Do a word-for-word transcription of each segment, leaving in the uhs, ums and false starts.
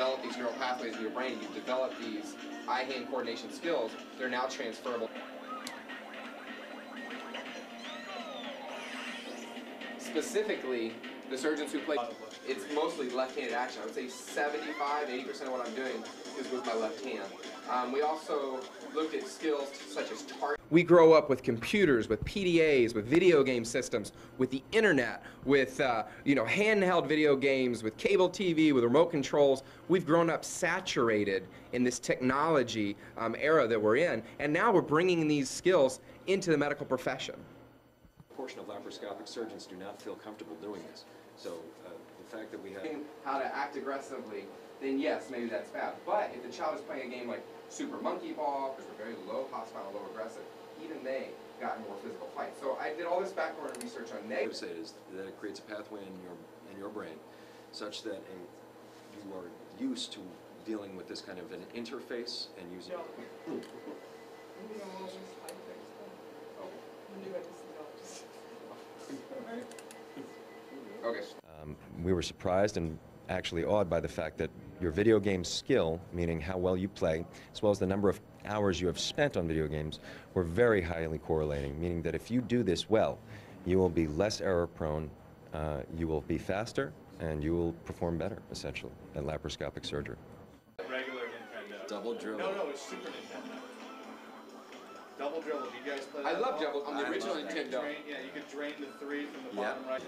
develop these neural pathways in your brain, you've developed these eye-hand coordination skills, they're now transferable. Specifically, the surgeons who play, it's mostly left-handed action. I would say seventy-five, eighty percent of what I'm doing is with my left hand. Um, we also looked at skills such as target. We grow up with computers, with P D As, with video game systems, with the internet, with uh, you know, handheld video games, with cable T V, with remote controls. We've grown up saturated in this technology um, era that we're in, and now we're bringing these skills into the medical profession. A portion of laparoscopic surgeons do not feel comfortable doing this, so uh, the fact that we have... How to act aggressively, then yes, maybe that's bad. But if the child is playing a game like Super Monkey Ball, because we're very low hostile, low aggressive, even they got more physical fights. So I did all this background research on negative. What I would say is that it creates a pathway in your in your brain such that a, you are used to dealing with this kind of an interface and using it. Okay. Um, we were surprised and actually awed by the fact that your video game skill, meaning how well you play, as well as the number of hours you have spent on video games, were very highly correlating, meaning that if you do this well, you will be less error prone, uh, you will be faster, and you will perform better, essentially, at laparoscopic surgery. Regular Nintendo. Double dribble. No, no, it's Super Nintendo. Double dribble, do you guys play that? I love double on the I original Nintendo. Drain, yeah, you could drain the three from the bottom yeah. right.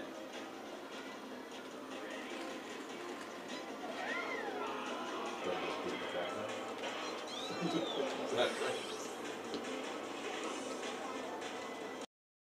That's right.